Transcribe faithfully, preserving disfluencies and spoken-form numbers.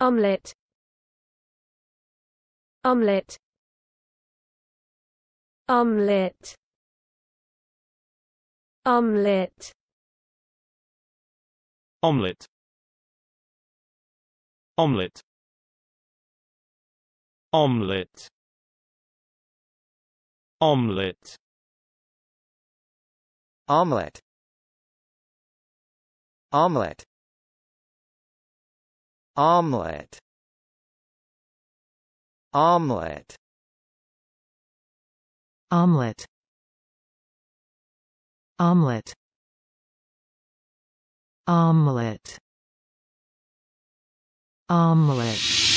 Omelette. Omelette. Omelette. Omelette. Omelette. Omelette. Omelette. Omelette. Omelette. Omelette. Omelette. Omelette. Omelette. Omelette. Omelette. Omelette.